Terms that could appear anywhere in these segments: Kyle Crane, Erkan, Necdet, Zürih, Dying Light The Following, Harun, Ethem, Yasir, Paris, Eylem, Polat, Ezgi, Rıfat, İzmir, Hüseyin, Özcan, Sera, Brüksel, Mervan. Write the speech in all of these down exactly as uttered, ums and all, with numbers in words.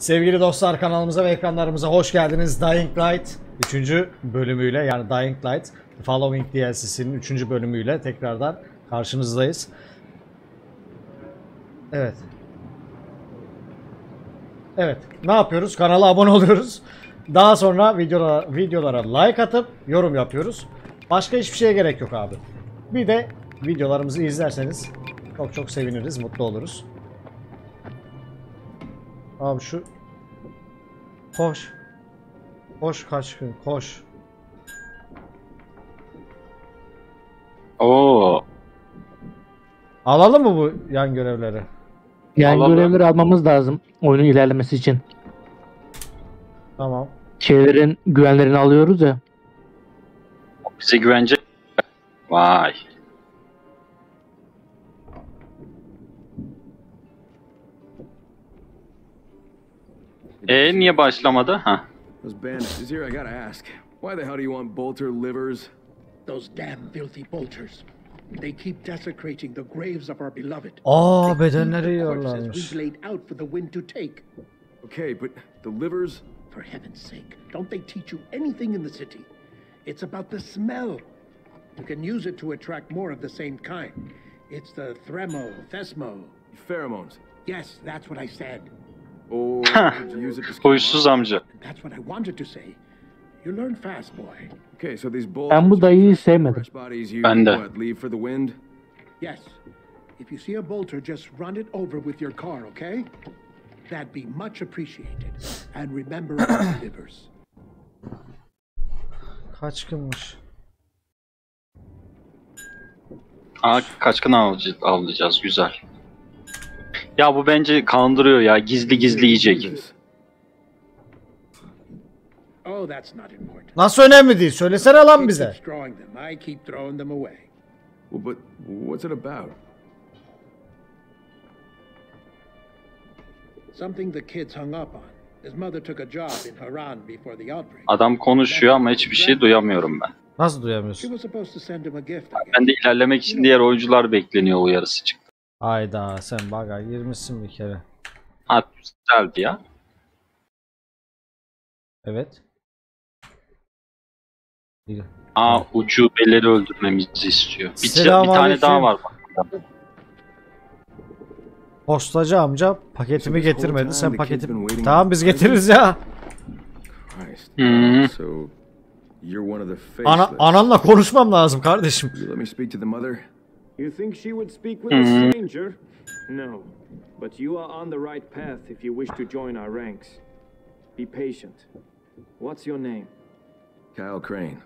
Sevgili dostlar, kanalımıza ve ekranlarımıza hoş geldiniz. Dying Light üçüncü bölümüyle, yani Dying Light The Following D L C'sinin üçüncü bölümüyle tekrardan karşınızdayız. Evet. Evet, ne yapıyoruz? Kanala abone oluyoruz. Daha sonra videolara, videolara like atıp yorum yapıyoruz. Başka hiçbir şeye gerek yok abi. Bir de videolarımızı izlerseniz çok çok seviniriz, mutlu oluruz. Abi şu koş. Koş kaçkın, koş. Oo. Alalım mı bu yan görevleri? Yan Alalım. görevleri almamız lazım oyunun ilerlemesi için. Tamam. Şeylerin güvenlerini alıyoruz ya. Bize güvence. Vay. E niye başlamadı? Ha. Those bandits is here. I gotta ask. Why the hell do you want bolter livers? Those damn filthy bolters. They keep desecrating the graves of our beloved. Aa, bedenleri yiyorlarmış. Okay, but the livers? For heaven's sake, don't they teach you anything in the city? It's about the smell. You can use it to attract more of the same kind. It's the thremo, thesmo. Pheromones. Yes, that's what I said. Oh, huysuz amca. That's what I wanted to say. You learn fast, boy. Okay, so these bolts. Ben bu dayıyı sevmedim. Ben de. Yes. If you see a bolter, just run it over with your car, okay? That'd be much appreciated. And remember our livers. Kaçkınmış. Aa, kaçkın avlayacağız, avlayacağız. Güzel. Ya bu bence kandırıyor ya. Gizli gizli yiyecek. Nasıl önemli değil? Söylesene lan bize. Adam konuşuyor ama hiçbir şey duyamıyorum ben. Nasıl duyamıyorsun? Ben de ilerlemek için diğer oyuncular bekleniyor, uyarısı çıktı. Hayda, sen baga girmişsin bir kere. Ha, güzeldi ya. Evet. Aa, ucubeleri öldürmemizi istiyor. Bir, bir tane daha var bak. Postacı amca paketimi getirmedi. Sen paketi... Tamam, biz getiririz ya. Hmm. Ana, ananla konuşmam lazım kardeşim. You think she would speak with a stranger? No. But you are on the right path if you wish to join our ranks. Be patient. What's your name? Kyle Crane.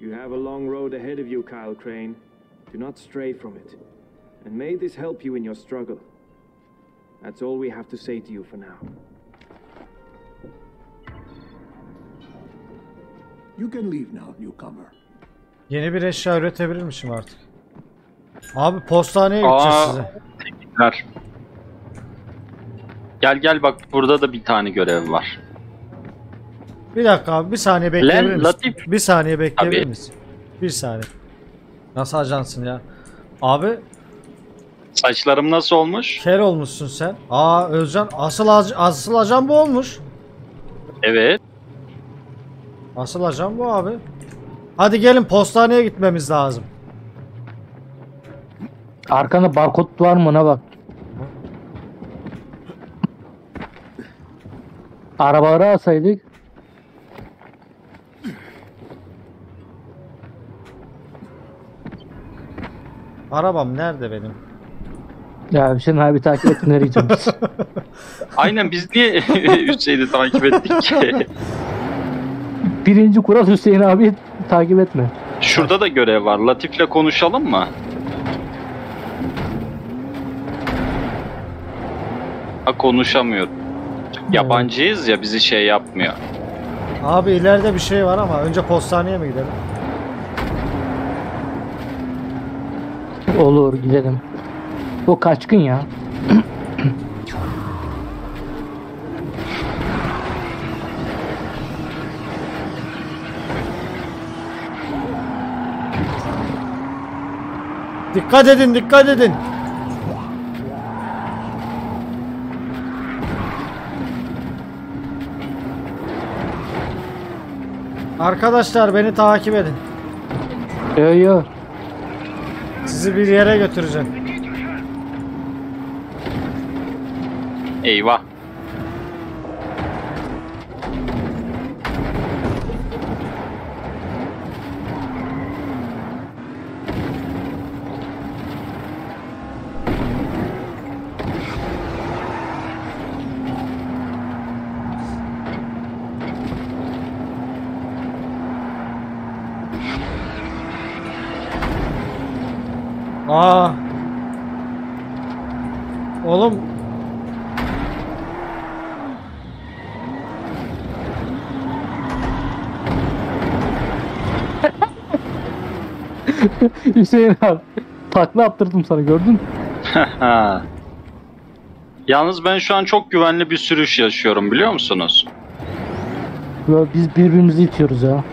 You have a long road ahead of you, Kyle Crane. Do not stray from it. And may this help you in your struggle. That's all we have to say to you for now. You can leave now, newcomer. Yeni bir eşya üretebilirmişim artık. Abi postaneye gideceğiz size. Tebrikler. Gel gel, bak burada da bir tane görev var. Bir dakika abi, bir saniye bekleyebilir misin? Bir saniye bekleyebilir misin? Bir saniye. Nasıl ajansın ya? Abi. Saçlarım nasıl olmuş? Ker olmuşsun sen. Aa Özcan, asıl, asıl ajan bu olmuş. Evet. Asıl ajan bu abi. Hadi gelin, postaneye gitmemiz lazım. Arkanda barkod var mı, ona bak. Arabaları alsaydık. Arabam nerede benim? Ya Hüseyin abi takip ettin, nereye gideceğiz? Aynen, biz niye Hüseyin'i takip ettik ki? Birinci kural, Hüseyin abi takip etme. Şurada da görev var. Latif'le konuşalım mı? Konuşamıyor. Yabancıyız ya, bizi şey yapmıyor. Abi ileride bir şey var ama önce postaneye mi gidelim? Olur, gidelim. Bu kaçkın ya. Dikkat edin, dikkat edin. Arkadaşlar beni takip edin. Yok yok. Sizi bir yere götüreceğim. Eyvah. Aa. Oğlum. Hüseyin abi, takla attırdım sana, gördün mü? Yalnız ben şu an çok güvenli bir sürüş yaşıyorum, biliyor musunuz? Yo, biz birbirimizi itiyoruz ya.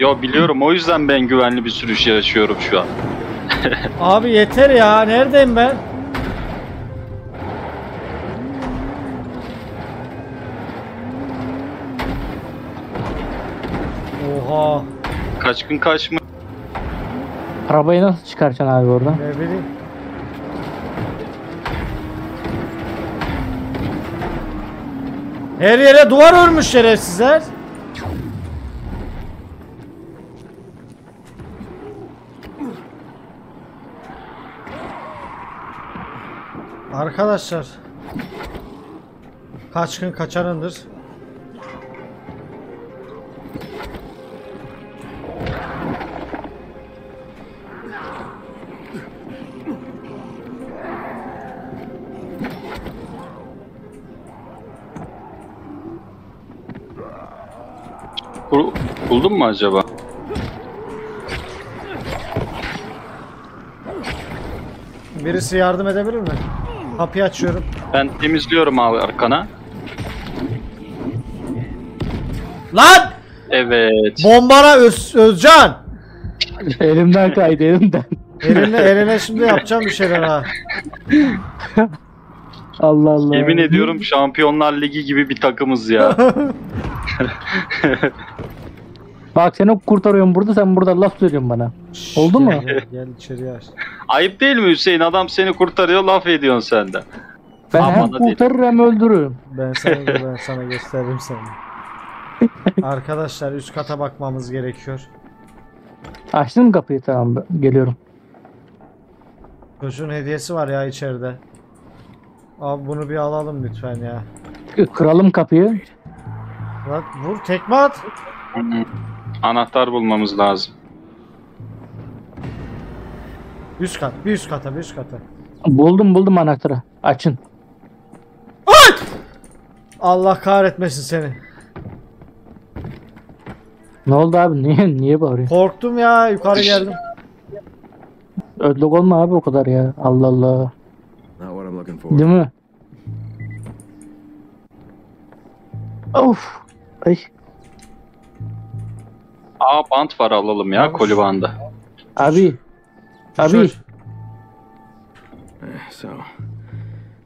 Yo biliyorum, o yüzden ben güvenli bir sürüş yaşıyorum şu an. Abi yeter ya, neredeyim ben? Oha. Kaç gün kaçma. Arabayı nasıl çıkaracaksın abi oradan? Ne bileyim. Her yere duvar örmüş şerefsizler. Arkadaşlar kaçkın kaçanındır. Buldun mu acaba? Birisi yardım edebilir mi? Kapıyı açıyorum. Ben temizliyorum abi arkana. Lan! Evet. Bombara Öz, Özcan! Elimden kaydı, elimden. Eline, eline şimdi yapacağım bir şeyler ha. Allah Allah. Yemin ediyorum Şampiyonlar Ligi gibi bir takımız ya. Bak seni kurtarıyorum burada, sen burada laf söylüyorsun bana. Şş, oldu gel, mu? Gel, gel içeriye aç. Ayıp değil mi Hüseyin? Adam seni kurtarıyor, laf ediyorsun sen de. Ben aman hem kurtarır değil, hem öldürürüm. Ben sana, ben sana gösteririm seni. Arkadaşlar üst kata bakmamız gerekiyor. Açtın mı kapıyı? Tamam, geliyorum. Çocuğun hediyesi var ya içeride. Abi bunu bir alalım lütfen ya. Kıralım kapıyı. Bak, vur tekme at. Anahtar bulmamız lazım. Üst kat, bir üst kata, bir üst kata. Buldum buldum anahtarı. Açın. Aç! Allah kahretmesin seni. Ne oldu abi? Niye niye bağırıyorsun? Korktum ya, yukarı geldim. Ödlük olma abi o kadar ya. Allah Allah. Değil mi? Of. Ay. Aa bant var, alalım ya, koli bandı. Abi. Abi.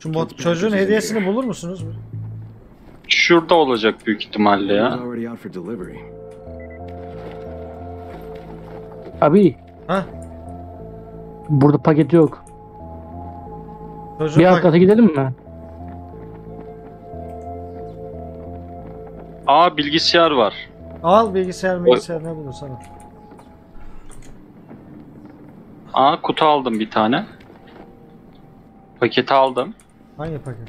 Şu çocuğun hediyesini bulur musunuz? Şurada olacak büyük ihtimalle ya. Abi. Ha? Burada paket yok. Çocuğun bir alt kata gidelim mi? Aa bilgisayar var. Al bilgisayar bilgisayar ne bulursan al. Aa kutu aldım bir tane. Paketi aldım. Hangi paket?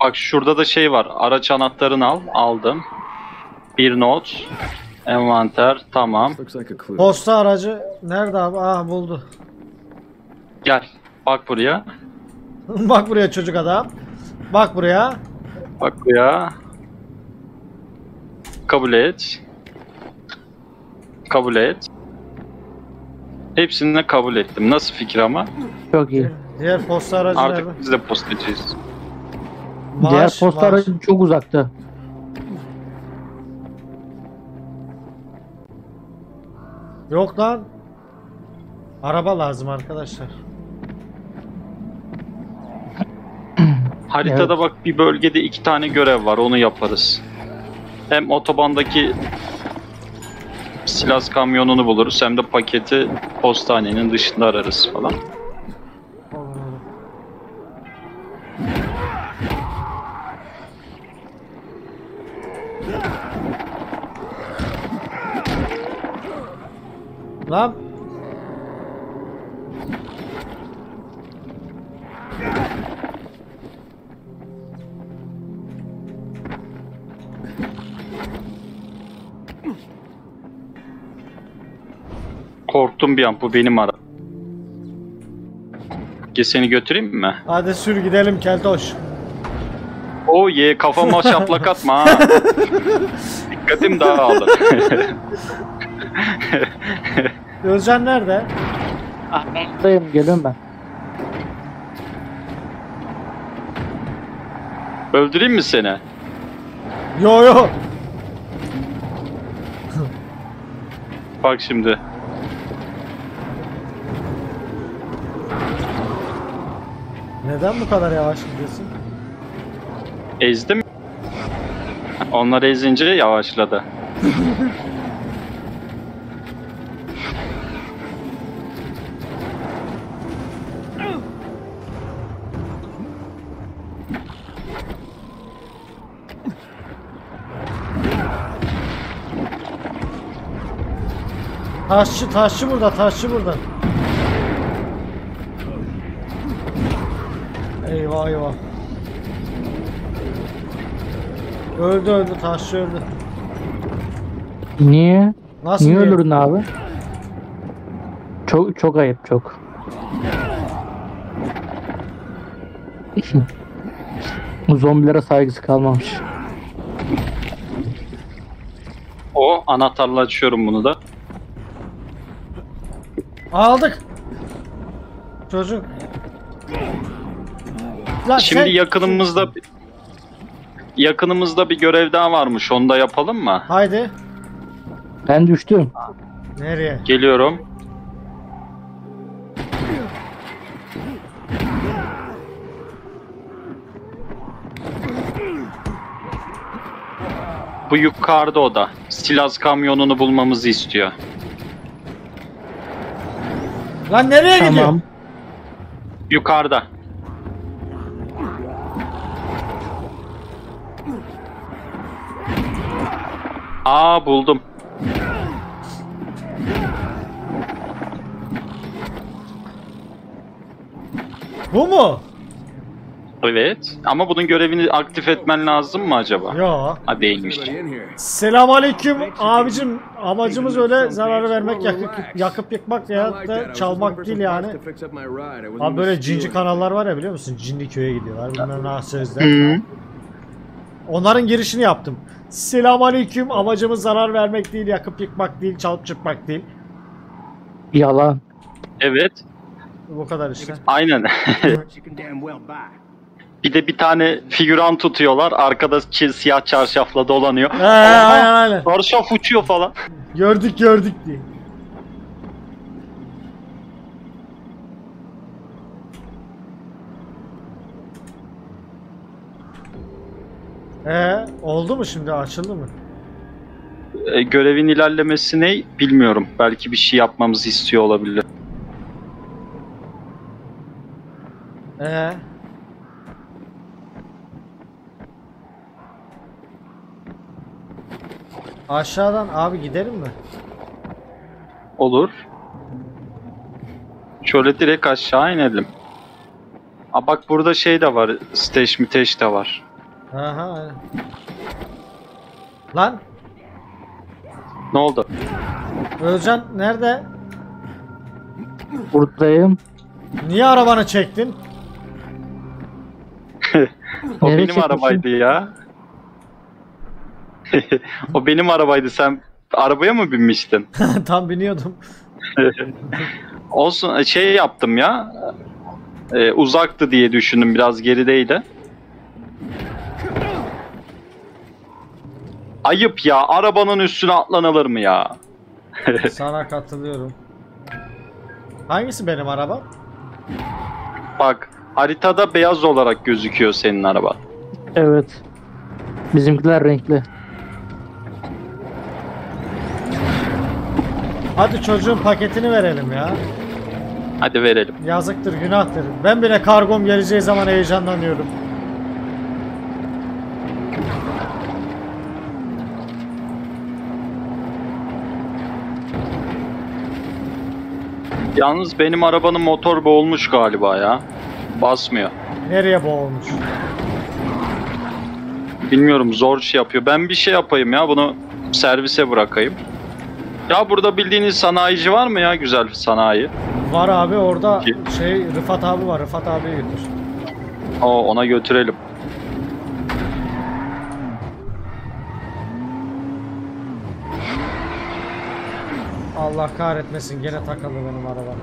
Bak şurada da şey var. Araç anahtarını al. Aldım. Bir not. Envanter. Tamam. Posta aracı nerede abi? Aa buldu. Gel. Bak buraya. Bak buraya çocuk adam. Bak buraya. Bak buraya. Kabul et. Kabul et. Hepsini kabul ettim. Nasıl fikir ama? Çok iyi. Diğer posta aracı artık nerede? Biz de postacıyız. Maaş, diğer posta maaş aracı çok uzakta. Yok lan. Araba lazım arkadaşlar. Haritada evet, bak bir bölgede iki tane görev var. Onu yaparız. Hem otobandaki silah kamyonunu buluruz hem de paketi postanenin dışında ararız falan. Lan. Korktum bir an, bu benim ara. Ge seni götüreyim mi? Hadi sür gidelim keltoş. O ye kafama şaplak atma ha. Dikkatim daha aldı. Özcan nerede? Ah, buradayım, geliyorum ben. Öldüreyim mi seni? Yo yo. Bak şimdi. Neden bu kadar yavaş gidiyorsun? Ezdim. Onlar ezince yavaşladı. Taşçı, taşçı burada, taşçı burada. Eyvah eyvah. Öldü öldü, taşçı öldü. Niye? Nasıl niye ölürdün abi? Çok çok ayıp, çok. Zombilere saygısı kalmamış. O anahtarla açıyorum bunu da. Aldık. Çocuk. Lan şimdi sen... yakınımızda yakınımızda bir görev daha varmış. Onu da yapalım mı? Haydi. Ben düştüm. Nereye? Geliyorum. Bu yukarıda o da. Silaz kamyonunu bulmamızı istiyor. Lan nereye tamam. gidiyor? Yukarıda. Aa, buldum. Bu mu? Evet. Ama bunun görevini aktif etmen lazım mı acaba? Yok. Ha, değilmiş. Selamünaleyküm abicim. Amacımız öyle zararı vermek, yakıp, yakıp yıkmak ya da çalmak değil yani. Abi böyle cinci kanallar var ya, biliyor musun? Cinli köye gidiyorlar. Bunların ha sözler. Onların girişini yaptım. Selamünaleyküm. Amacımız zarar vermek değil, yakıp yıkmak değil, çalıp çırpmak değil. Yalan. Evet. Bu kadar işte. Aynen. Bir de bir tane figüran tutuyorlar. Arkada siyah çarşafla dolanıyor. He, aynen aynen. Çarşaf uçuyor falan. Gördük gördük diye. Ee, oldu mu şimdi? Açıldı mı? Ee, görevin ilerlemesi ne? Bilmiyorum. Belki bir şey yapmamızı istiyor olabilir. Ee? Aşağıdan abi gidelim mi? Olur. Şöyle direkt aşağı inelim. Aa, bak burada şey de var. Steş müteş de var. Aha. Lan. Ne oldu? Özcan nerede? Buradayım. Niye arabanı çektin? O nereye benim çekmişim? Arabaydı ya. O benim arabaydı. Sen arabaya mı binmiştin? Tam biniyordum. Olsun, şey yaptım ya. Ee, uzaktı diye düşündüm, biraz gerideydi. Ayıp ya, arabanın üstüne atlanılır mı ya? Sana katılıyorum. Hangisi benim araba? Bak, haritada beyaz olarak gözüküyor senin araba. Evet. Bizimkiler renkli. Hadi çocuğun paketini verelim ya. Hadi verelim. Yazıktır, günahtır. Ben bile kargom geleceği zaman heyecanlanıyorum. Yalnız benim arabanın motor boğulmuş galiba ya. Basmıyor. Nereye boğulmuş? Bilmiyorum, zor şey yapıyor. Ben bir şey yapayım ya, bunu servise bırakayım. Ya burada bildiğiniz sanayici var mı ya, güzel sanayi? Var abi orada. Ki? Şey Rıfat abi var, Rıfat abiye götür. Oo, ona götürelim. Allah kahretmesin, gene takıldı benim araba.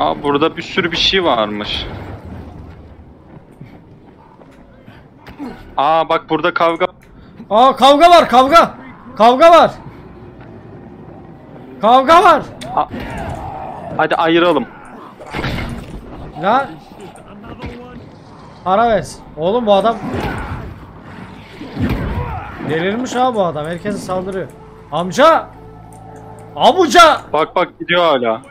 Aa, burada bir sürü bir şey varmış. Aa bak, burada kavga. Aa kavga var, kavga. Kavga var. Kavga var. Aa, hadi ayıralım. Lan. Ara ver. Oğlum bu adam delirmiş ha, bu adam herkese saldırıyor. Amca! Abuca! Bak bak gidiyor hala.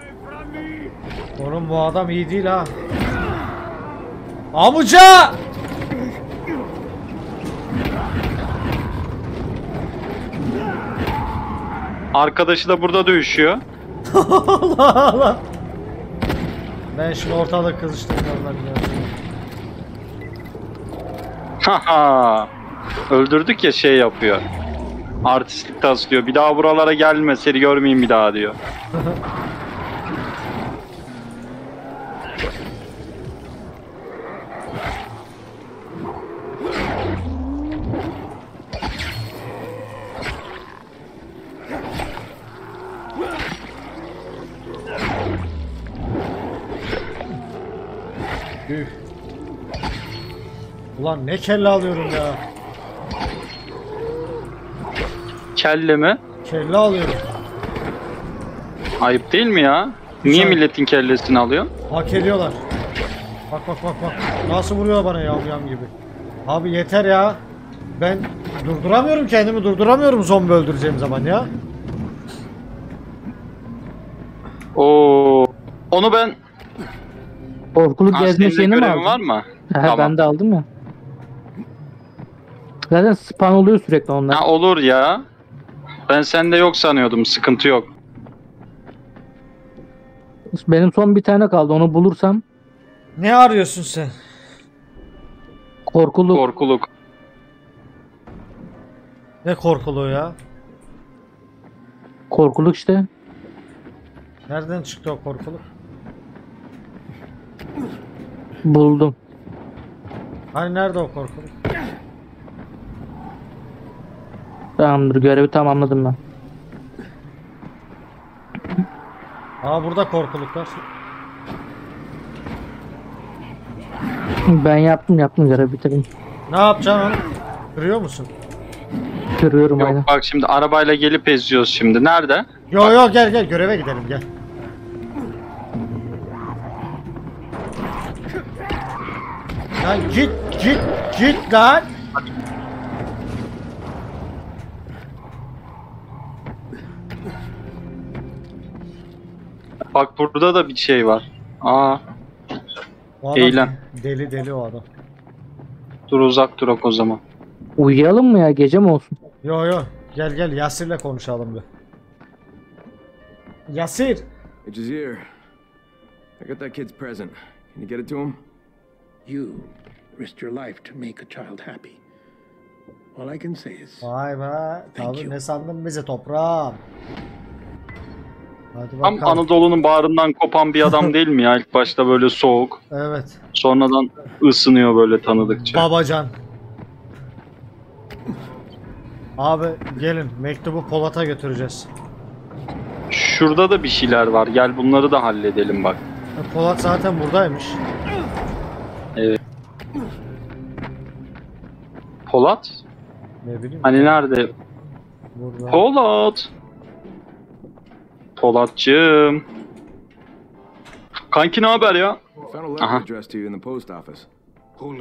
Oğlum bu adam iyi değil ha. Abuca! Arkadaşı da burada dövüşüyor. Allah Allah. Ben şimdi ortalık kızıştırmalar ya. Haha. Öldürdük ya, şey yapıyor. Artistlik taslıyor. Bir daha buralara gelme, seni görmeyeyim bir daha diyor. Ulan ne kelle alıyorum ya. Kelle mi? Kelle alıyorum. Ayıp değil mi ya? Güzel. Niye milletin kellesini alıyor? Hak ediyorlar. Bak bak bak bak. Nasıl vuruyor bana yavrum gibi. Abi yeter ya. Ben durduramıyorum kendimi, durduramıyorum zombi öldüreceğim zaman ya. Oo. Onu ben... Korkuluk gezme şeyini mi aldın? Var mı? He, tamam. Ben de aldım ya. Zaten spawn oluyor sürekli onlar. Ha, olur ya. Ben sende yok sanıyordum. Sıkıntı yok. Benim son bir tane kaldı. Onu bulursam. Ne arıyorsun sen? Korkuluk. Korkuluk. Ne korkuluğu ya? Korkuluk işte. Nereden çıktı o korkuluk? Buldum. Hani nerede o korkuluk? Tamamdır, görevi tamamladım ben. Aa burada korkuluklar. Ben yaptım yaptım görevi, bitirdim. Ne yapacaksın onu? Kırıyor musun? Kırıyorum. Yok, aynen. Bak şimdi arabayla gelip eziyoruz şimdi. Nerede? Yo yo, gel gel göreve gidelim, gel. Lan git git git lan. Bak burada da bir şey var. Aa. Eylem. Deli deli o adam. Dur uzak durak o zaman. Uyuyalım mı ya, gece mi olsun? Yo yo, gel gel Yasir'le konuşalım bir. Yasir. It's here. I got that kid's present. Can you get it to him? You risked your life to make a child happy. All I can say is. Vay be. Tabii ne sandın bizi toprağım? Tam Anadolu'nun bağrından kopan bir adam değil mi ya? İlk başta böyle soğuk. Evet. Sonradan ısınıyor böyle tanıdıkça. Babacan. Abi gelin, mektubu Polat'a götüreceğiz. Şurada da bir şeyler var. Gel bunları da halledelim bak. Polat zaten buradaymış. Evet. Polat? Ne bileyim. Hani nerede? Burada. Polat! Polatcığım. Kanki ne haber ya? Aha.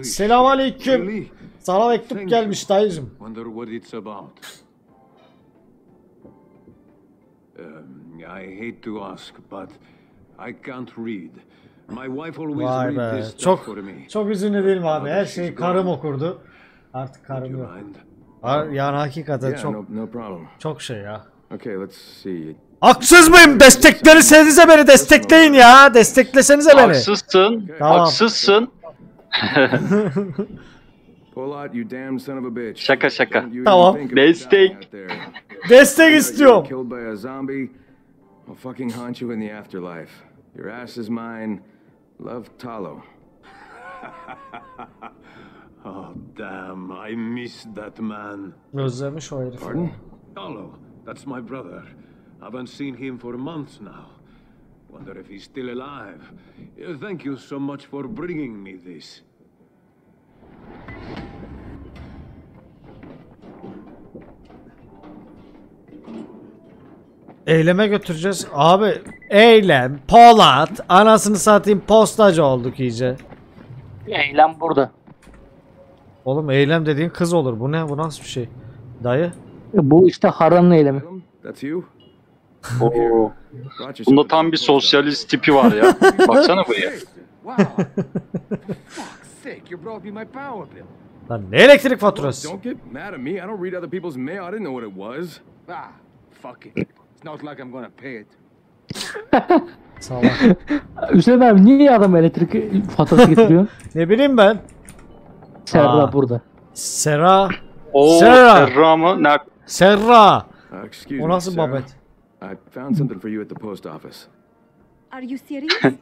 Selamünaleyküm. Sana mektup gelmiş dayıcım. Vay be. Çok, çok üzünlü değilim abi. Her şeyi karım okurdu. Artık karım yok. Yani hakikaten çok çok şey ya. Haksız mıyım? Desteklersenize beni, destekleyin ya. Desteklesenize beni. Haksızsın. Tamam. Haksızsın. Şaka şaka. Tamam. Destek. Destek istiyorum. Özlemiş o herifi. That's my brother. I haven't seen him for months now. Wonder if he's still alive. Thank you so much for bringing me this. Eylem'e götüreceğiz. Abi Eylem, Polat, anasını satayım postacı olduk iyice. Eylem burada. Oğlum Eylem dediğin kız olur. Bu ne? Bu nasıl bir şey? Dayı. Bu işte Harun'un Eylemi. Oo. Bunda tam bir sosyalist tipi var ya. Baksana buraya. Lan ne elektrik faturası? Hüseyin abi niye adam elektrik faturası getiriyor? Ne bileyim ben. Sera burada. Sera. Oo, Sera. Sera mı? Ne? Sera. O nasıl babet? I found something for you at the post office. Are you serious? I mean,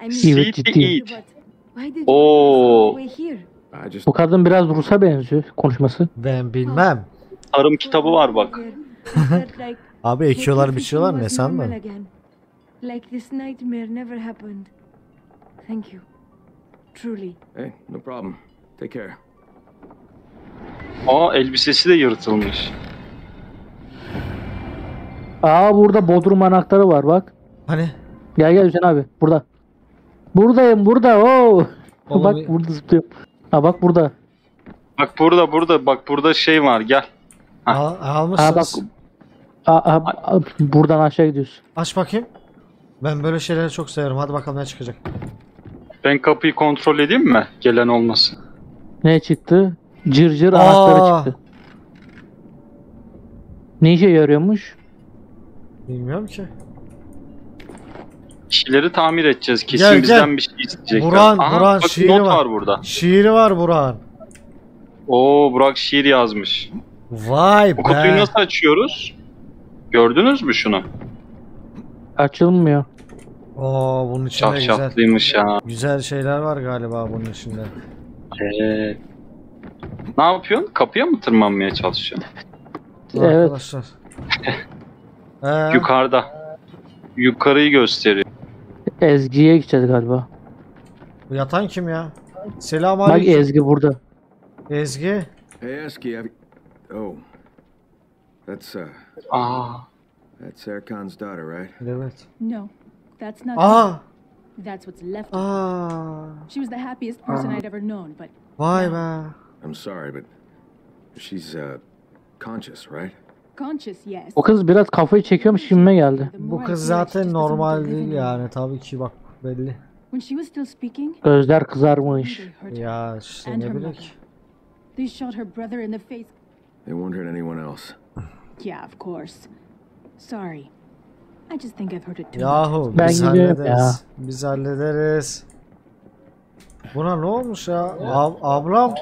why did you stay here? Bu kadın biraz Rus'a benziyor konuşması. Ben bilmem. Tarım kitabı var bak. Abi ekiyorlar, biçiyorlar, ne sanma. Like this nightmare never happened. Thank you. Truly. Hey, no problem. Take care. Aa, elbisesi de yırtılmış. Aa, burada Bodrum anahtarı var bak. Hani? Gel gel Hüseyin abi, burada. Buradayım, burada. Oo. Bak burada zıplıyorum. Ha bak burada. Bak burada, burada. Bak burada şey var, gel. Al, almışsınız. Aa, bak. Aa, aa, buradan aşağı gidiyoruz. Aç bakayım. Ben böyle şeyleri çok severim. Hadi bakalım ne çıkacak. Ben kapıyı kontrol edeyim mi? Gelen olmasın. Ne çıktı? Cırcır cır anahtarı çıktı. Ne işe yarıyormuş? Bilmiyorum ki. Kişileri tamir edeceğiz. Kesin gel, bizden gel. Bir şey isteyecekler. Buran, aha, Buran bak, şiiri not var. var burada. Şiiri var Buran. Oo, Burak şiir yazmış. Vay be. Kutuyu nasıl açıyoruz? Gördünüz mü şunu? Açılmıyor. Oo, bunun içinde şaf, güzel. Şaflıymış ya. Güzel şeyler var galiba bunun içinde. Ee, ne yapıyorsun? Kapıya mı tırmanmaya çalışıyorsun? Evet. Arkadaşlar. Ee? Yukarıda. Yukarıyı gösteriyor. Ezgi'ye gideceğiz galiba. Bu yatan kim ya? Selamünaleyküm. Bak Ezgi burada. Ezgi. Hey Ezgi. Oh. That's uh. Aa. That's Erkan's daughter, right? Evet. No. That's not. Aa. That's what's left. Aa. She was the happiest person I'd ever known, but. Vay be. I'm sorry, but she's uh conscious, right? O kız biraz kafayı çekiyormuş gibime geldi. Bu kız zaten normal değil yani, tabii ki bak belli. Gözler kızarmış. Ya işte ne bileyim. Yahu biz hallederiz. Ya. Biz hallederiz. Buna ne olmuş ya? Ab Abram.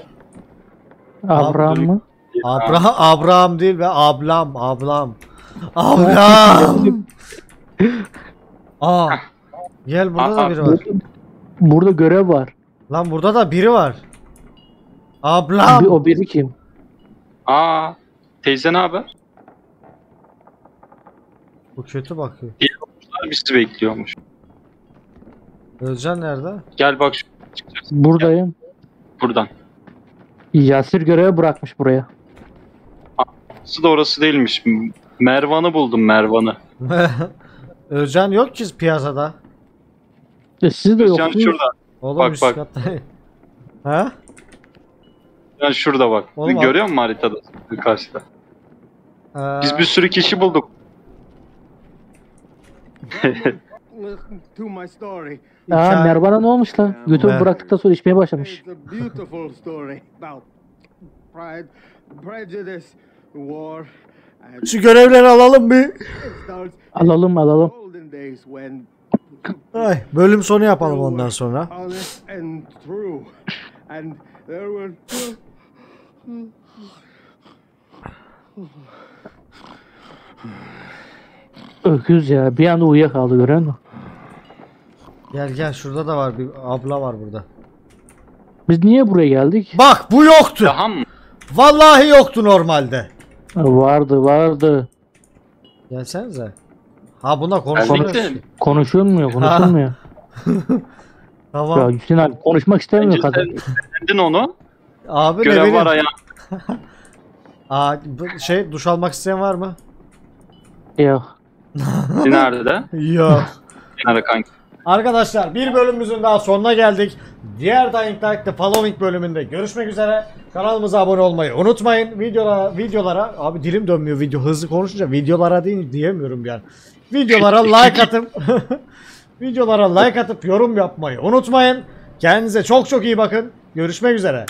Abram mı? Abra Abraham değil ve ablam ablam ablam. Aa, gel burada da biri var. Burada görev var. Lan burada da biri var. Ablam. O biri kim? Aa, teyze ne haber? Bu kötü bakıyor. Bizi bekliyormuş. Özcan nerede? Gel bak şu. Buradayım. Gel. Buradan. Yasir görevi bırakmış buraya. Orası da orası değilmiş. Mervan'ı buldum, Mervan'ı. Özcan yok ki piyasada. E, siz de yok. Özcan şurada. Oğlum, bak bak. Ha? Ya şurada bak. Oğlum, görüyor musun haritada karşıda? Ha. Biz bir sürü kişi bulduk. Aa, Mervan'a ne olmuş lan? Götürüp bıraktıktan sonra içmeye başlamış. Şu görevleri alalım bir. Alalım alalım. Ay, bölüm sonu yapalım ondan sonra. Öküz ya, bir anda uyuyakaldı, gören mi? Gel gel, şurada da var bir abla var burada. Biz niye buraya geldik? Bak bu yoktu. Tamam. Vallahi yoktu normalde. Vardı vardı. Gelsenize. Ha buna konuşuyoruz. Konuşulmuyor, konuşulmuyor. Tamam. Ya Hüseyin abi konuşmak istemiyor kadın. Sendin onu. Abi görev ne var ayağım. Aa, şey, duş almak isteyen var mı? Yok. Nerede? Yok. Nerede kanka? Arkadaşlar bir bölümümüzün daha sonuna geldik. Diğer Dying Light The Following bölümünde görüşmek üzere. Kanalımıza abone olmayı unutmayın. Videolara, videolara abi dilim dönmüyor video hızlı konuşunca videolara değil diyemiyorum yani. Videolara like atıp videolara like atıp yorum yapmayı unutmayın. Kendinize çok çok iyi bakın. Görüşmek üzere.